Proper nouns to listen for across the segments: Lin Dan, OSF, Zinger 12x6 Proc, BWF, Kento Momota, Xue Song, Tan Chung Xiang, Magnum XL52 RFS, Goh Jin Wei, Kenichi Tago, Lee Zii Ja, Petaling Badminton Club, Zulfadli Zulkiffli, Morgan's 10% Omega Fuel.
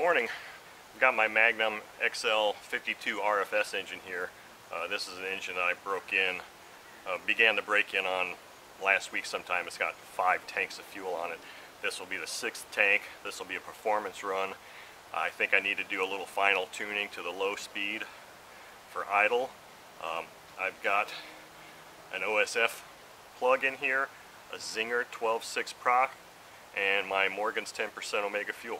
Morning. I've got my Magnum XL52 RFS engine here. This is an engine that I began to break in on last week sometime. It's got 5 tanks of fuel on it. This will be the 6th tank. This will be a performance run. I think I need to do a little final tuning to the low speed for idle. I've got an OSF plug in here, a Zinger 12x6 Proc, and my Morgan's 10% Omega Fuel.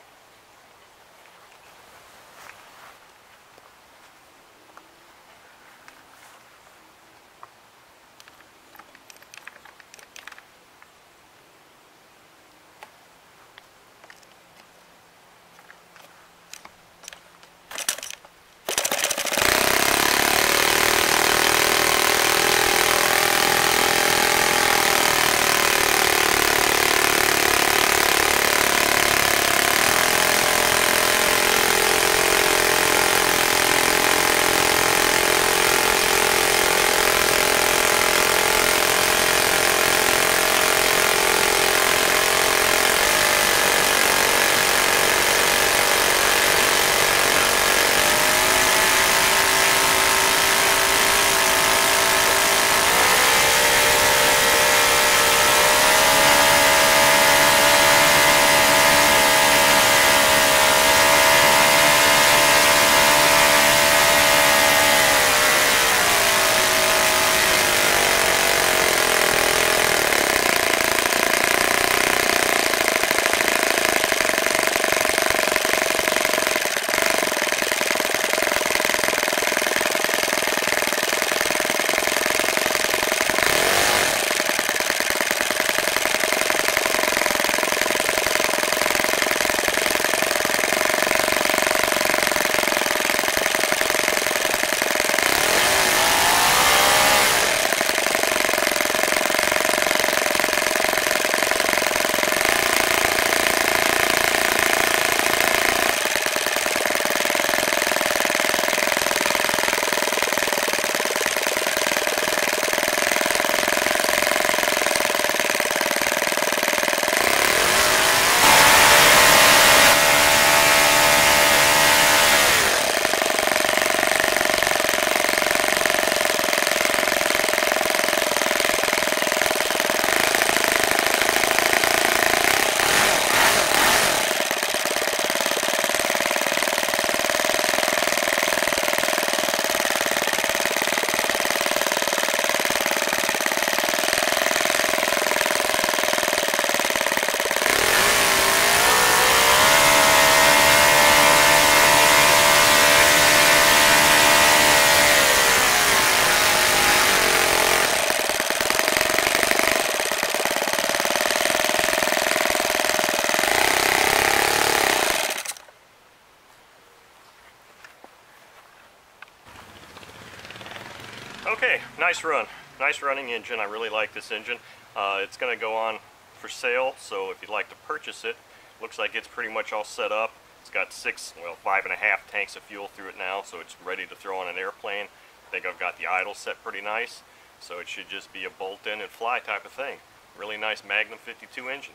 Okay, nice run. Nice running engine. I really like this engine. It's going to go on for sale, so if you'd like to purchase it, looks like it's pretty much all set up. It's got 5.5 tanks of fuel through it now, so it's ready to throw on an airplane. I think I've got the idle set pretty nice, so it should just be a bolt in and fly type of thing. Really nice Magnum 52 engine.